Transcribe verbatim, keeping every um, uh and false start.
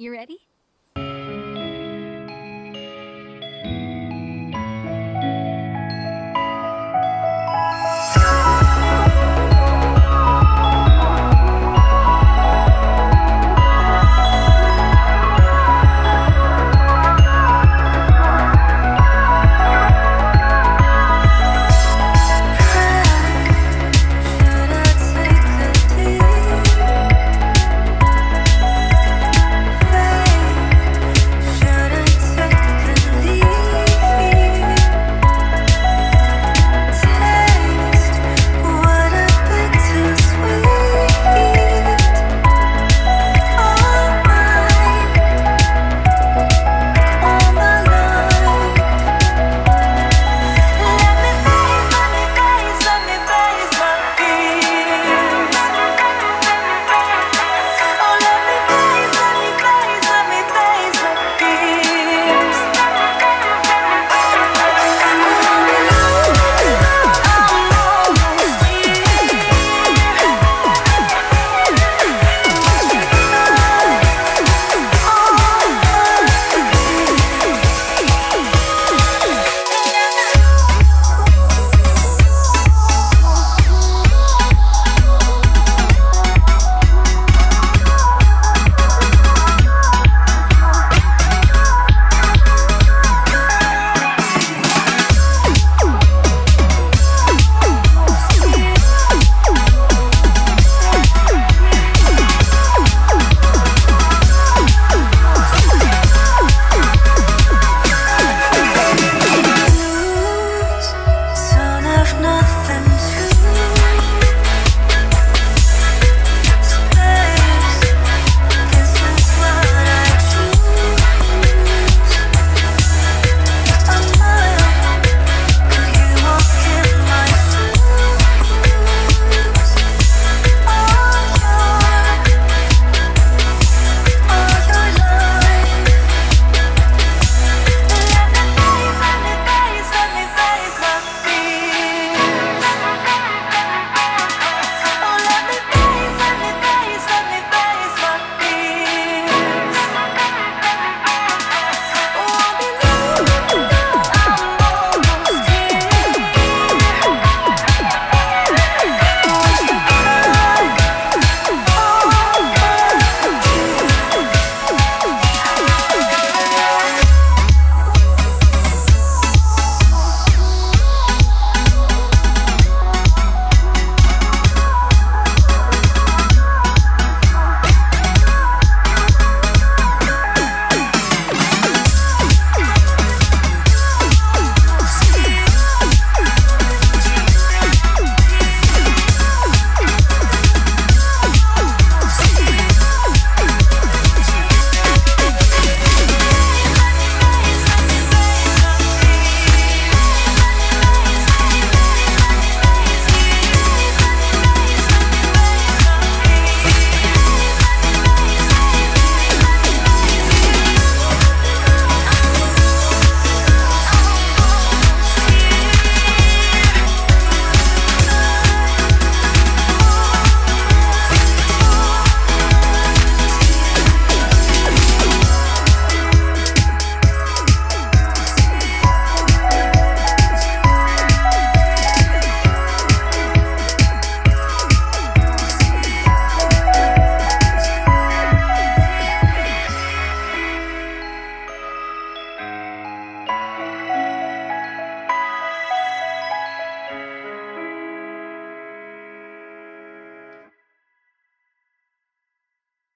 You ready?